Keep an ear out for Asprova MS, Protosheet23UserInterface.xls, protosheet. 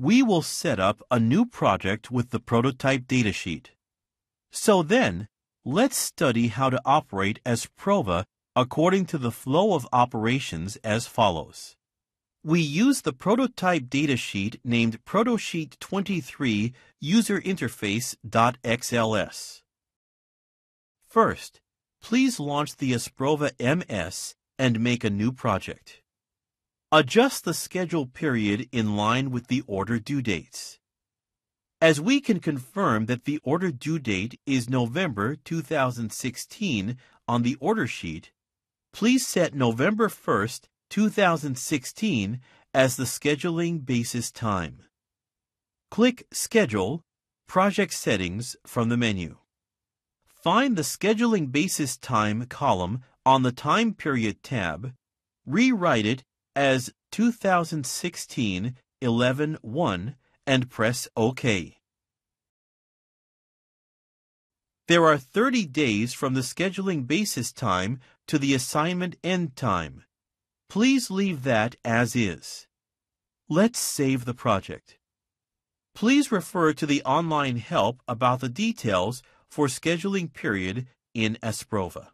we will set up a new project with the prototype datasheet. So then, let's study how to operate Asprova according to the flow of operations as follows. We use the prototype datasheet named Protosheet23UserInterface.xls. First, please launch the Asprova MS and make a new project. Adjust the schedule period in line with the order due dates, as we can confirm that the order due date is November 2016 on the order sheet. Please set November 1st, 2016 as the scheduling basis time. Click Schedule, Project Settings from the menu. Find the Scheduling Basis Time column on the Time Period tab. Rewrite it as 2016-11-1 and press OK. There are 30 days from the Scheduling Basis Time to the Assignment End Time. Please leave that as is. Let's save the project. Please refer to the online help about the details for scheduling period in Asprova.